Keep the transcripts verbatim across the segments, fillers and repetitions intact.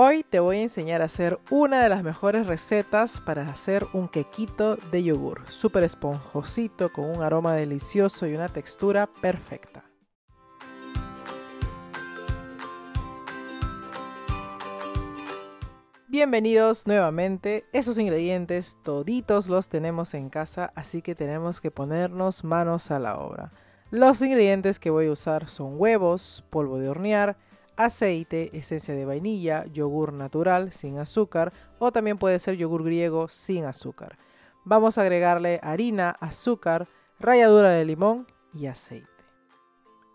Hoy te voy a enseñar a hacer una de las mejores recetas para hacer un quequito de yogur, súper esponjosito, con un aroma delicioso y una textura perfecta. Bienvenidos nuevamente. Esos ingredientes toditos los tenemos en casa, así que tenemos que ponernos manos a la obra. Los ingredientes que voy a usar son huevos, polvo de hornear, aceite, esencia de vainilla, yogur natural sin azúcar o también puede ser yogur griego sin azúcar. Vamos a agregarle harina, azúcar, ralladura de limón y aceite.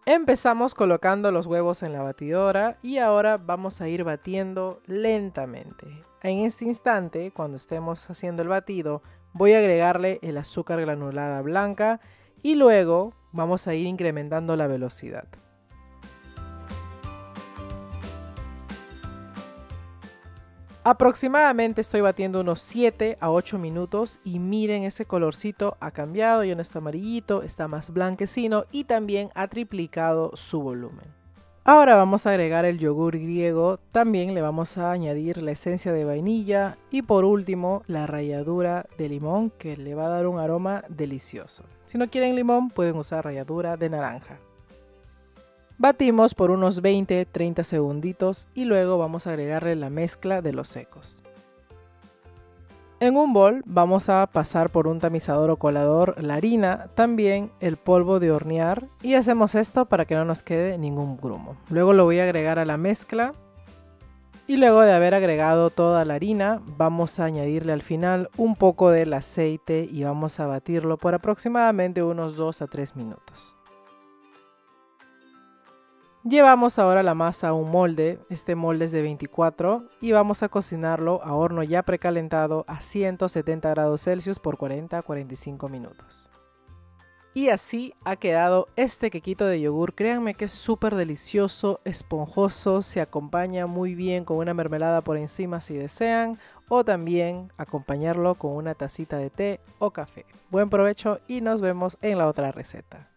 Empezamos colocando los huevos en la batidora y ahora vamos a ir batiendo lentamente. En este instante, cuando estemos haciendo el batido, voy a agregarle el azúcar granulada blanca y luego vamos a ir incrementando la velocidad. Aproximadamente estoy batiendo unos siete a ocho minutos y miren, ese colorcito ha cambiado, ya no está amarillito, está más blanquecino y también ha triplicado su volumen. Ahora vamos a agregar el yogur griego, también le vamos a añadir la esencia de vainilla y por último la ralladura de limón que le va a dar un aroma delicioso. Si no quieren limón pueden usar ralladura de naranja. Batimos por unos veinte a treinta segunditos y luego vamos a agregarle la mezcla de los secos. En un bol vamos a pasar por un tamizador o colador la harina, también el polvo de hornear y hacemos esto para que no nos quede ningún grumo. Luego lo voy a agregar a la mezcla y luego de haber agregado toda la harina vamos a añadirle al final un poco del aceite y vamos a batirlo por aproximadamente unos dos a tres minutos. Llevamos ahora la masa a un molde, este molde es de veinticuatro y vamos a cocinarlo a horno ya precalentado a ciento setenta grados Celsius por cuarenta a cuarenta y cinco minutos. Y así ha quedado este quequito de yogur, créanme que es súper delicioso, esponjoso, se acompaña muy bien con una mermelada por encima si desean o también acompañarlo con una tacita de té o café. Buen provecho y nos vemos en la otra receta.